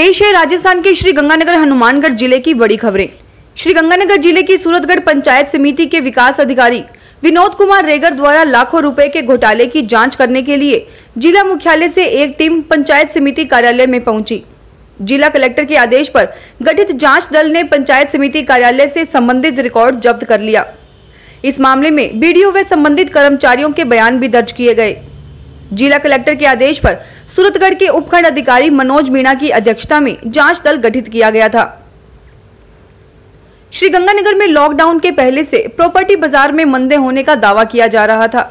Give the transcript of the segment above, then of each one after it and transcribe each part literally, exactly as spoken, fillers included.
पेश है राजस्थान के श्रीगंगानगर हनुमानगढ़ जिले की बड़ी खबरें। श्रीगंगानगर जिले की सूरतगढ़ पंचायत समिति के विकास अधिकारी विनोद कुमार रेगर द्वारा लाखों रुपए के घोटाले की जांच करने के लिए जिला मुख्यालय से एक टीम पंचायत समिति कार्यालय में पहुंची। जिला कलेक्टर के आदेश पर गठित जांच दल ने पंचायत समिति कार्यालय से संबंधित रिकॉर्ड जब्त कर लिया। इस मामले में बीडीओ व संबंधित कर्मचारियों के बयान भी दर्ज किए गए। जिला कलेक्टर के आदेश पर सूरतगढ़ के उपखंड अधिकारी मनोज मीणा की अध्यक्षता में जांच दल गठित किया गया था। श्रीगंगानगर में लॉकडाउन के पहले से प्रॉपर्टी बाजार में मंदे होने का दावा किया जा रहा था,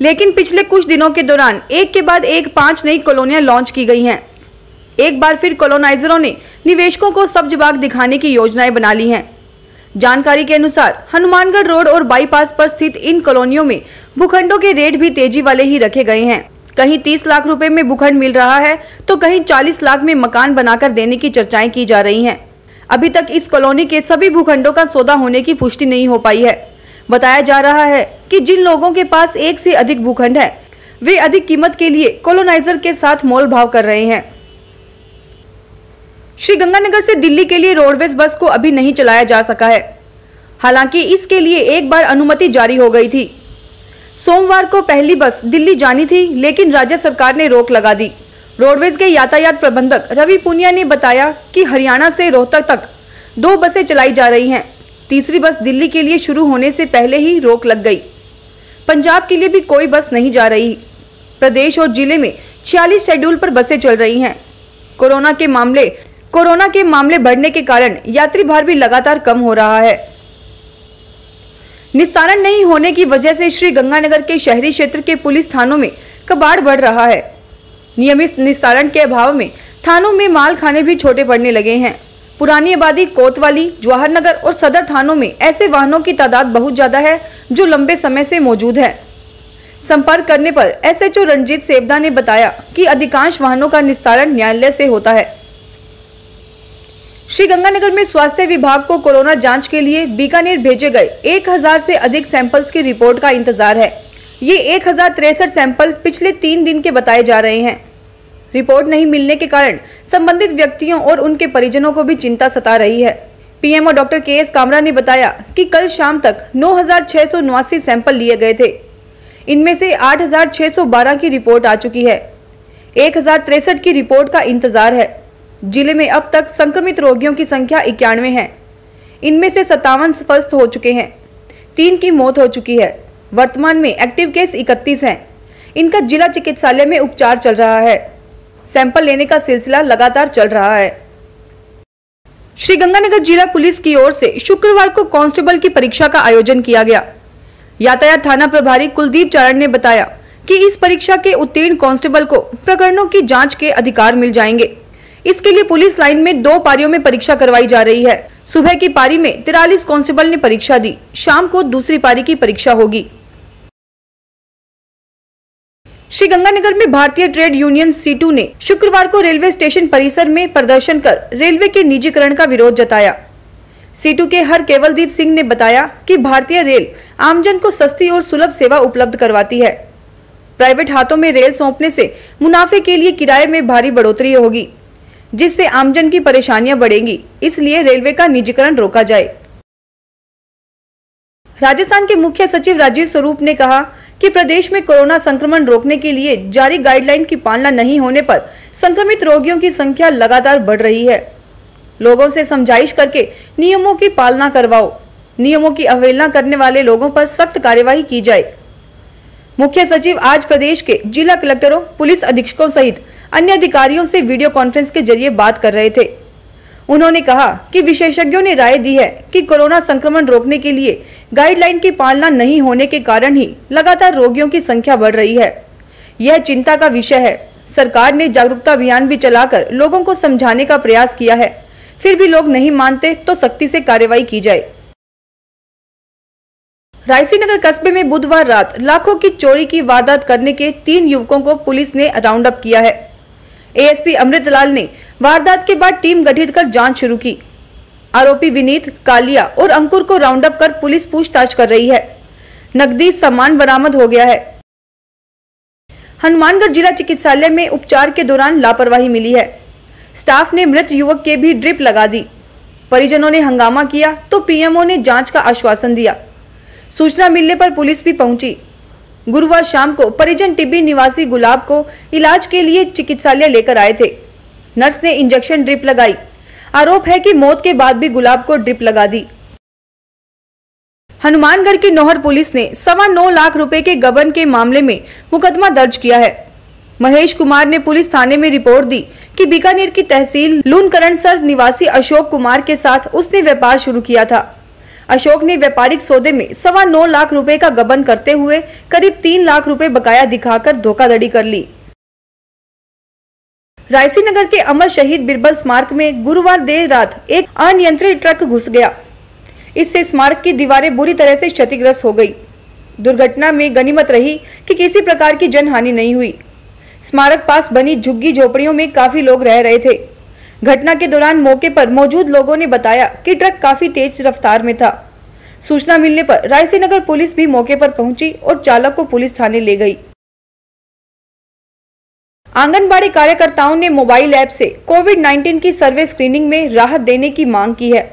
लेकिन पिछले कुछ दिनों के दौरान एक के बाद एक पांच नई कॉलोनियां लॉन्च की गई हैं। एक बार फिर कॉलोनाइजरों ने निवेशकों को सब्जबाग दिखाने की योजनाएं बना ली हैं। जानकारी के अनुसार हनुमानगढ़ रोड और बाईपास पर स्थित इन कॉलोनियों में भूखंडों के रेट भी तेजी वाले ही रखे गए हैं। कहीं तीस लाख रुपए में भूखंड मिल रहा है तो कहीं चालीस लाख में मकान बनाकर देने की चर्चाएं की जा रही हैं। अभी तक इस कॉलोनी के सभी भूखंडों का सौदा होने की पुष्टि नहीं हो पाई है। बताया जा रहा है कि जिन लोगों के पास एक से अधिक भूखंड है वे अधिक कीमत के लिए कॉलोनाइजर के साथ मोल भाव कर रहे हैं। श्रीगंगानगर से दिल्ली के लिए रोडवेज बस को अभी नहीं चलाया जा सका है, हालांकि इसके लिए एक बार अनुमति जारी हो गई थी। सोमवार को पहली बस दिल्ली जानी थी, लेकिन राज्य सरकार ने रोक लगा दी। रोडवेज के यातायात प्रबंधक रवि पुनिया ने बताया कि हरियाणा से रोहतक तक दो बसें चलाई जा रही हैं। तीसरी बस दिल्ली के लिए शुरू होने से पहले ही रोक लग गई। पंजाब के लिए भी कोई बस नहीं जा रही। प्रदेश और जिले में छियालीस शेड्यूल पर बसें चल रही हैं। कोरोना के मामले कोरोना के मामले बढ़ने के कारण यात्री भार भी लगातार कम हो रहा है। निस्तारण नहीं होने की वजह से श्रीगंगानगर के शहरी क्षेत्र के पुलिस थानों में कबाड़ बढ़ रहा है। नियमित निस्तारण के अभाव में थानों में माल खाने भी छोटे पड़ने लगे हैं। पुरानी आबादी कोतवाली, जवाहरनगर और सदर थानों में ऐसे वाहनों की तादाद बहुत ज्यादा है जो लंबे समय से मौजूद है। संपर्क करने पर एसएचओ रंजीत सेवदा ने बताया कि अधिकांश वाहनों का निस्तारण न्यायालय से होता है। श्रीगंगानगर में स्वास्थ्य विभाग को कोरोना जांच के लिए बीकानेर भेजे गए एक हज़ार से अधिक सैंपल्स की रिपोर्ट का इंतजार है। ये एक हजार तिरसठ सैंपल पिछले तीन दिन के बताए जा रहे हैं। रिपोर्ट नहीं मिलने के कारण संबंधित व्यक्तियों और उनके परिजनों को भी चिंता सता रही है। PMO doctor K S Kamra ने बताया कि कल शाम तक नौ हजार छह सौ नवासी सैंपल लिए गए थे। इनमें से आठ हजार छह सौ बारह की रिपोर्ट आ चुकी है। एक हजार तिरसठ की रिपोर्ट का इंतजार है। जिले में अब तक संक्रमित रोगियों की संख्या इक्यानवे है। इनमें से सत्तावन स्वस्थ हो चुके हैं, तीन की मौत हो चुकी है। वर्तमान में एक्टिव केस इकतीस हैं। इनका जिला चिकित्सालय में उपचार चल रहा है। सैंपल लेने का सिलसिला लगातार चल रहा है। श्रीगंगानगर जिला पुलिस की ओर से शुक्रवार को कांस्टेबल की परीक्षा का आयोजन किया गया। यातायात थाना प्रभारी कुलदीप चारण ने बताया कि इस परीक्षा के उत्तीर्ण कांस्टेबल को प्रकरणों की जाँच के अधिकार मिल जाएंगे। इसके लिए पुलिस लाइन में दो पारियों में परीक्षा करवाई जा रही है। सुबह की पारी में तिरालीस कांस्टेबल ने परीक्षा दी। शाम को दूसरी पारी की परीक्षा होगी। श्रीगंगानगर में भारतीय ट्रेड यूनियन सीटू ने शुक्रवार को रेलवे स्टेशन परिसर में प्रदर्शन कर रेलवे के निजीकरण का विरोध जताया। सीटू के हर केवलदीप सिंह ने बताया कि भारतीय रेल आमजन को सस्ती और सुलभ सेवा उपलब्ध करवाती है। प्राइवेट हाथों में रेल सौंपने से मुनाफे के लिए किराए में भारी बढ़ोतरी होगी, जिससे आमजन की परेशानियां बढ़ेंगी। इसलिए रेलवे का निजीकरण रोका जाए। राजस्थान के मुख्य सचिव राजीव स्वरूप ने कहा कि प्रदेश में कोरोना संक्रमण रोकने के लिए जारी गाइडलाइन की पालना नहीं होने पर संक्रमित रोगियों की संख्या लगातार बढ़ रही है। लोगों से समझाइश करके नियमों की पालना करवाओ। नियमों की अवहेलना करने वाले लोगों पर सख्त कार्यवाही की जाए। मुख्य सचिव आज प्रदेश के जिला कलेक्टरों, पुलिस अधीक्षकों सहित अन्य अधिकारियों से वीडियो कॉन्फ्रेंस के जरिए बात कर रहे थे। उन्होंने कहा कि विशेषज्ञों ने राय दी है कि कोरोना संक्रमण रोकने के लिए गाइडलाइन की पालना नहीं होने के कारण ही लगातार रोगियों की संख्या बढ़ रही है। यह चिंता का विषय है। सरकार ने जागरूकता अभियान भी चलाकर लोगों को समझाने का प्रयास किया है, फिर भी लोग नहीं मानते तो सख्ती से कार्रवाई की जाए। रायसीनगर कस्बे में बुधवार रात लाखों की चोरी की वारदात करने के तीन युवकों को पुलिस ने राउंड अप किया है। एएसपी अमृतलाल ने वारदात के बाद टीम गठित कर जांच शुरू की। आरोपी विनीत, कालिया और अंकुर को राउंड अप कर पुलिस पूछताछ कर रही है। नकदी सामान बरामद हो गया है। हनुमानगढ़ जिला चिकित्सालय में उपचार के दौरान लापरवाही मिली है। स्टाफ ने मृत युवक के भी ड्रिप लगा दी। परिजनों ने हंगामा किया तो पीएमओ ने जांच का आश्वासन दिया। सूचना मिलने पर पुलिस भी पहुंची। गुरुवार शाम को परिजन टिब्बी निवासी गुलाब को इलाज के लिए चिकित्सालय लेकर आए थे। नर्स ने इंजेक्शन ड्रिप लगाई। आरोप है कि मौत के बाद भी गुलाब को ड्रिप लगा दी। हनुमानगढ़ की नोहर पुलिस ने सवा नौ लाख रुपए के गबन के मामले में मुकदमा दर्ज किया है। महेश कुमार ने पुलिस थाने में रिपोर्ट दी कि बीकानेर की तहसील लूनकरणसर निवासी अशोक कुमार के साथ उसने व्यापार शुरू किया था। अशोक ने व्यापारिक सौदे में सवा नौ लाख रुपए का गबन करते हुए करीब तीन लाख रुपए बकाया दिखाकर धोखाधड़ी कर ली। रायसीनगर के अमर शहीद बीरबल स्मारक में गुरुवार देर रात एक अनियंत्रित ट्रक घुस गया। इससे स्मारक की दीवारें बुरी तरह से क्षतिग्रस्त हो गई। दुर्घटना में गनीमत रही कि किसी प्रकार की जनहानि नहीं हुई। स्मारक पास बनी झुग्गी झोपड़ियों में काफी लोग रह रहे थे। घटना के दौरान मौके पर मौजूद लोगों ने बताया कि ट्रक काफी तेज रफ्तार में था। सूचना मिलने पर रायसीनगर पुलिस भी मौके पर पहुंची और चालक को पुलिस थाने ले गई। आंगनबाड़ी कार्यकर्ताओं ने मोबाइल ऐप से कोविड उन्नीस की सर्वे स्क्रीनिंग में राहत देने की मांग की है।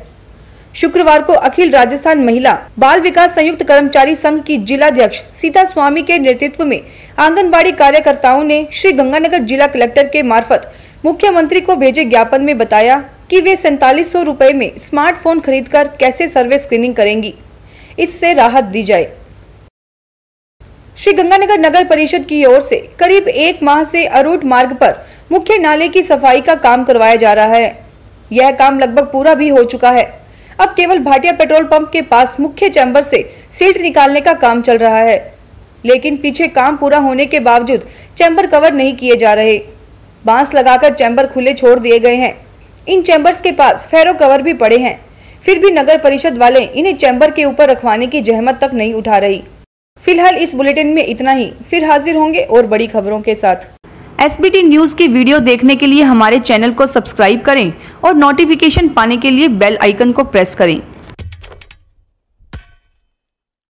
शुक्रवार को अखिल राजस्थान महिला बाल विकास संयुक्त कर्मचारी संघ की जिलाध्यक्ष सीता स्वामी के नेतृत्व में आंगनबाड़ी कार्यकर्ताओं ने श्रीगंगानगर जिला कलेक्टर के मार्फत मुख्यमंत्री को भेजे ज्ञापन में बताया कि वे सैतालीस सौ रुपए में स्मार्टफोन खरीदकर कैसे सर्वे स्क्रीनिंग करेंगी, इससे राहत दी जाए। श्रीगंगानगर नगर परिषद की ओर से करीब एक माह से अरूट मार्ग पर मुख्य नाले की सफाई का काम करवाया जा रहा है। यह काम लगभग पूरा भी हो चुका है। अब केवल भाटिया पेट्रोल पंप के पास मुख्य चैम्बर से सिल्ट निकालने का काम चल रहा है, लेकिन पीछे काम पूरा होने के बावजूद चैम्बर कवर नहीं किए जा रहे। बांस लगाकर चैम्बर खुले छोड़ दिए गए हैं। इन चैम्बर्स के पास फेरो कवर भी पड़े हैं, फिर भी नगर परिषद वाले इन्हें चैम्बर के ऊपर रखवाने की जहमत तक नहीं उठा रही। फिलहाल इस बुलेटिन में इतना ही। फिर हाजिर होंगे और बड़ी खबरों के साथ। एसबीटी न्यूज़ की वीडियो देखने के लिए हमारे चैनल को सब्सक्राइब करें और नोटिफिकेशन पाने के लिए बेल आइकन को प्रेस करें।